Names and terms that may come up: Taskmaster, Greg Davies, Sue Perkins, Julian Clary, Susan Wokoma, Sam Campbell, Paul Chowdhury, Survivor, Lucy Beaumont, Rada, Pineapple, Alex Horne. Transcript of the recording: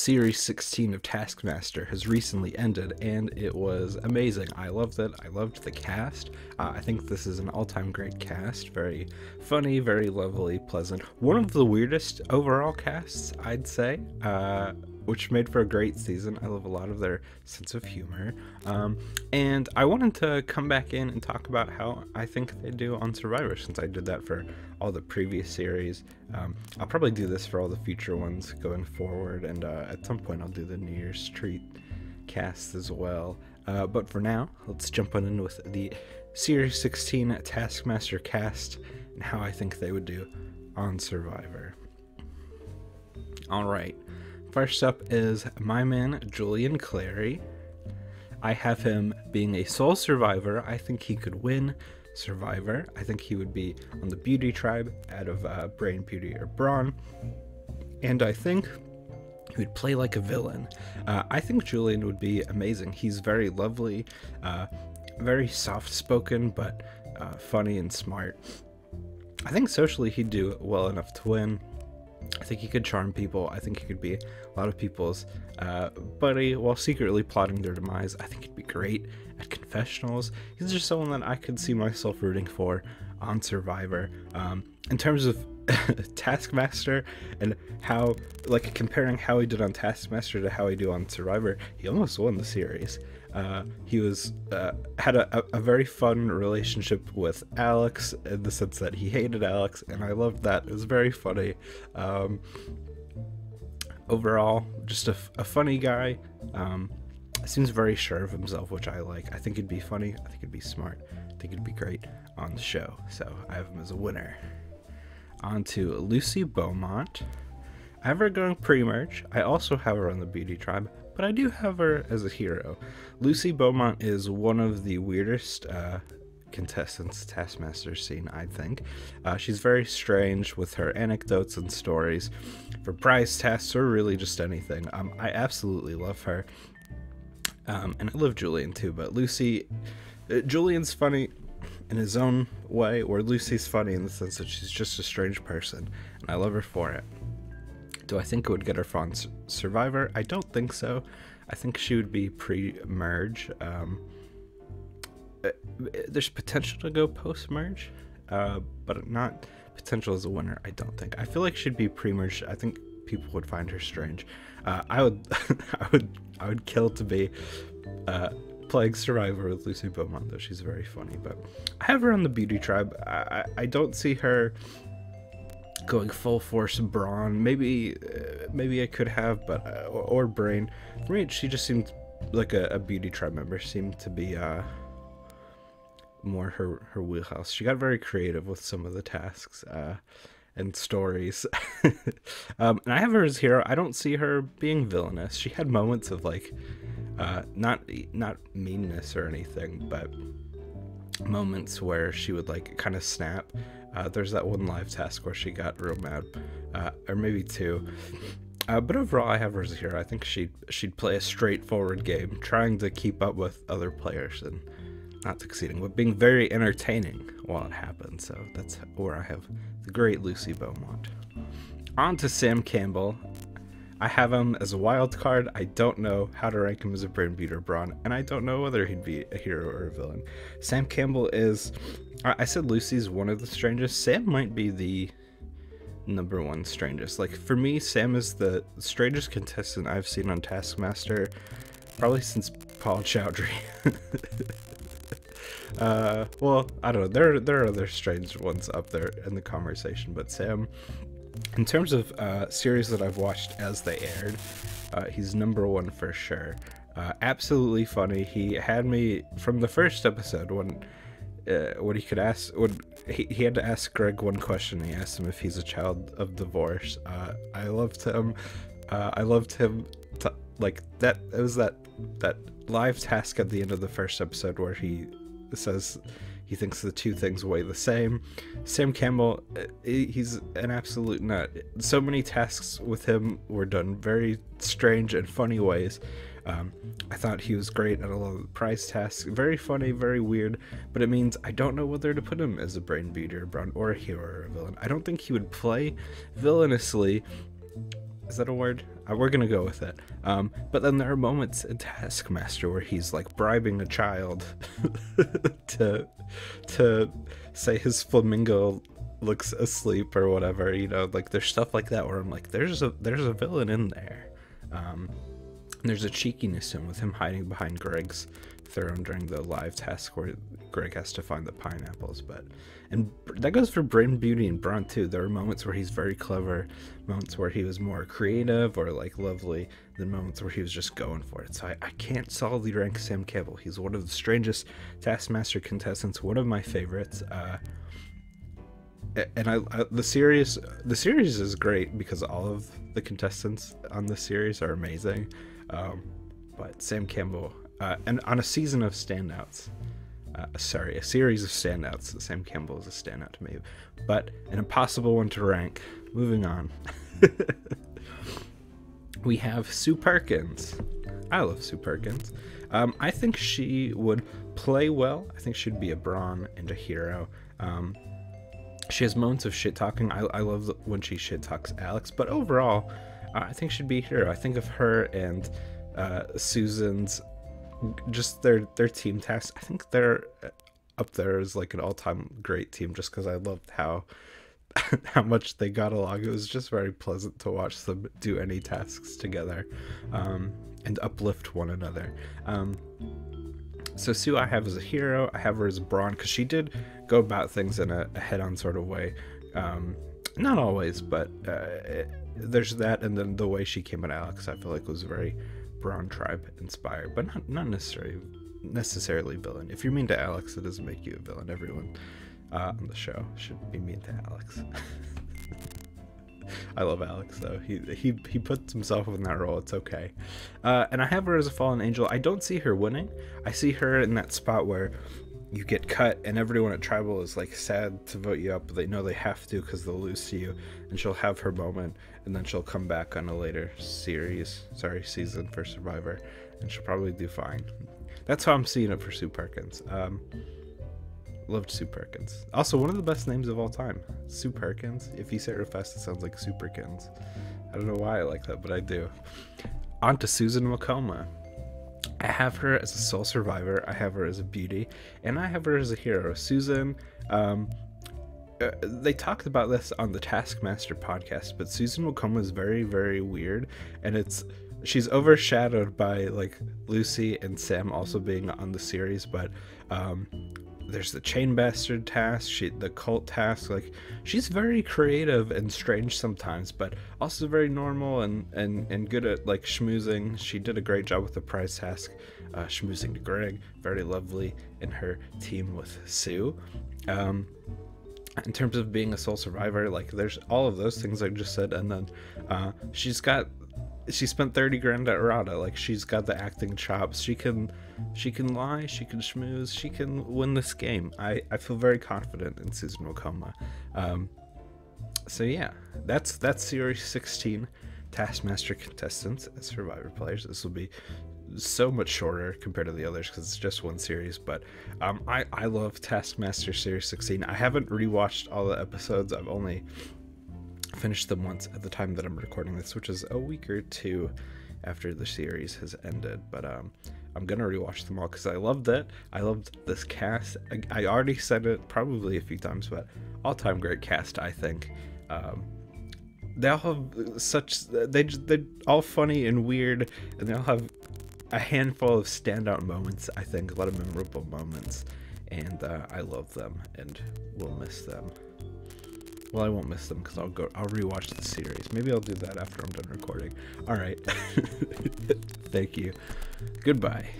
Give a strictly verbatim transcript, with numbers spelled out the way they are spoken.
Series sixteen of Taskmaster has recently ended, and it was amazing. I loved it. I loved the cast. Uh, I think this is an all-time great cast. Very funny, very lovely, pleasant. One of the weirdest overall casts, I'd say, uh, which made for a great season. I love a lot of their sense of humor. Um, and I wanted to come back in and talk about how I think they do on Survivor, since I did that for all the previous series. Um, I'll probably do this for all the future ones going forward, and uh, at some point I'll do the New Year's Treat cast as well. Uh, but for now, let's jump on in with the Series sixteen Taskmaster cast and how I think they would do on Survivor. Alright, first up is my man Julian Clary. I have him being a sole survivor. I think he could win Survivor. I think he would be on the beauty tribe out of uh, Brain, Beauty, or Brawn, and I think he would play like a villain. Uh, I think Julian would be amazing. He's very lovely, uh, very soft-spoken, but uh, funny and smart. I think socially he'd do well enough to win. I think he could charm people. I think he could be a lot of people's uh, buddy while secretly plotting their demise. I think he'd be great at confessionals. He's just someone that I could see myself rooting for on Survivor. Um, in terms of Taskmaster and how, like, comparing how he did on Taskmaster to how he do on Survivor, he almost won the series. Uh, he was uh, had a, a very fun relationship with Alex, in the sense that he hated Alex, and I loved that. It was very funny. Um, overall, just a, a funny guy. Um, seems very sure of himself, which I like. I think he'd be funny. I think he'd be smart. I think he'd be great on the show. So I have him as a winner. On to Lucy Beaumont. I have her going pre-merge. I also have her on the Beauty Tribe, but I do have her as a hero. Lucy Beaumont is one of the weirdest uh, contestants Taskmaster's seen, I think. Uh, she's very strange with her anecdotes and stories for prize tasks or really just anything. Um, I absolutely love her. Um, and I love Julian too, but Lucy... Uh, Julian's funny in his own way, or Lucy's funny in the sense that she's just a strange person, and I love her for it. Do I think it would get her from Survivor? I don't think so. I think she would be pre-merge. Um, there's potential to go post-merge, uh, but not potential as a winner, I don't think. I feel like she'd be pre-merge. I think people would find her strange. Uh, I would, I would, I would kill to be uh, playing Survivor with Lucy Beaumont, though she's very funny. But I have her on the Beauty Tribe. I, I, I don't see her going full force brawn. Maybe uh, maybe I could have, but uh, or, or brain. For me, she just seemed like a, a Beauty Tribe member. Seemed to be uh, more her her wheelhouse. She got very creative with some of the tasks uh, and stories. um, and I have her as hero. I don't see her being villainous. She had moments of like uh, not not meanness or anything, but moments where she would like kind of snap. Uh, there's that one live task where she got real mad, uh, or maybe two. Uh, but overall, I have her as a hero. I think she'd, she'd play a straightforward game, trying to keep up with other players and not succeeding, but being very entertaining while it happens. So that's where I have the great Lucy Beaumont. On to Sam Campbell. I have him as a wild card. I don't know how to rank him as a Brain, Beauty, or Brawn, and I don't know whether he'd be a hero or a villain. Sam Campbell is... I said Lucy's one of the strangest. Sam might be the number one strangest. Like, for me, Sam is the strangest contestant I've seen on Taskmaster, probably since Paul Chowdhury. uh, well, I don't know. There, there are other strange ones up there in the conversation, but Sam... In terms of uh, series that I've watched as they aired, uh, he's number one for sure. Uh, absolutely funny. He had me from the first episode when uh, when he could ask, when he, he had to ask Greg one question. He asked him if he's a child of divorce. Uh, I loved him. Uh, I loved him. T like that. It was that that live task at the end of the first episode where he says he thinks the two things weigh the same. Sam Campbell, he's an absolute nut. So many tasks with him were done very strange and funny ways. Um, I thought he was great at a lot of the prize tasks. Very funny, very weird, but it means I don't know whether to put him as a Brain, Beauty, or Brawn, or a hero or a villain. I don't think he would play villainously, Is that a word? Uh, we're gonna go with it. Um, but then there are moments in Taskmaster where he's like bribing a child to to say his flamingo looks asleep or whatever. You know, like there's stuff like that where I'm like, there's a there's a villain in there. Um, there's a cheekiness in with him hiding behind Greg's throne during the live task where Greg has to find the pineapples. But and that goes for Brynn Beauty and Bronn too. There are moments where he's very clever, moments where he was more creative or like lovely, than moments where he was just going for it. So I, I can't solidly rank Sam Campbell. He's one of the strangest Taskmaster contestants, one of my favorites. Uh, and I, I the series the series is great because all of the contestants on the series are amazing. Um, but Sam Campbell, uh, and on a season of standouts, uh, sorry, a series of standouts, Sam Campbell is a standout to me, but an impossible one to rank. Moving on. We have Sue Perkins. I love Sue Perkins. Um, I think she would play well. I think she'd be a Bronn and a hero. Um, she has moments of shit talking. I, I love when she shit talks Alex, but overall, I think she'd be here. I think of her and uh, Susan's, just their their team tasks. I think they're up there as like an all-time great team, just because I loved how how much they got along. It was just very pleasant to watch them do any tasks together, um, and uplift one another. Um, so Sue, I have as a hero. I have her as Bronn because she did go about things in a, a head-on sort of way. Um, not always, but. Uh, it, There's that, and then the way she came at Alex, I feel like was very Bronn tribe inspired, but not not necessarily necessarily villain. If you're mean to Alex, it doesn't make you a villain. Everyone uh, on the show should be mean to Alex. I love Alex though. He he he puts himself in that role. It's okay. Uh, and I have her as a fallen angel. I don't see her winning. I see her in that spot where you get cut and everyone at Tribal is like sad to vote you up, but they know they have to because they'll lose to you, and she'll have her moment, and then she'll come back on a later series, sorry, season for Survivor, and she'll probably do fine. That's how I'm seeing it for Sue Perkins. Um, loved Sue Perkins. Also, one of the best names of all time, Sue Perkins. If you say it real fast, it sounds like Superkins. I don't know why I like that, but I do. On to Susan Wokoma. I have her as a sole survivor, I have her as a beauty, and I have her as a hero. Susan, um, uh, they talked about this on the Taskmaster podcast, but Susan Wokoma is very, very weird, and it's she's overshadowed by, like, Lucy and Sam also being on the series, but um, there's the chain bastard task, she, the cult task, like, she's very creative and strange sometimes, but also very normal and, and, and good at, like, schmoozing. She did a great job with the prize task, uh, schmoozing to Greg, very lovely in her team with Sue. Um, in terms of being a sole survivor, like, there's all of those things I just said, and then uh, she's got... She spent thirty grand at Rada. Like, she's got the acting chops. She can she can lie, she can schmooze, she can win this game. I, I feel very confident in Susan Wokoma. Um, so yeah, that's that's series sixteen Taskmaster contestants as Survivor players. This will be so much shorter compared to the others because it's just one series, but um, I, I love Taskmaster series sixteen. I haven't rewatched all the episodes. I've only finished them once at the time that I'm recording this, which is a week or two after the series has ended, but um I'm gonna rewatch them all because I loved it. I loved this cast. I, I already said it probably a few times, but all-time great cast. I think um they all have such they they're all funny and weird, and they all have a handful of standout moments. I think a lot of memorable moments, and uh, I love them and will miss them. Well, I won't miss them because I'll go. I'll rewatch the series. Maybe I'll do that after I'm done recording. All right. Thank you. Goodbye.